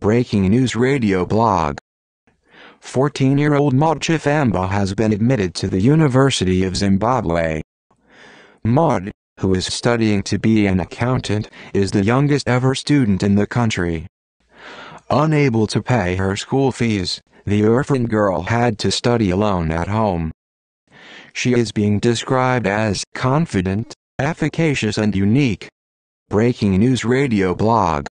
Breaking News Radio Blog. 14-year-old Maud Chifamba has been admitted to the University of Zimbabwe. Maud, who is studying to be an accountant, is the youngest ever student in the country. Unable to pay her school fees, the orphan girl had to study alone at home. She is being described as confident, efficacious and unique. Breaking News Radio Blog.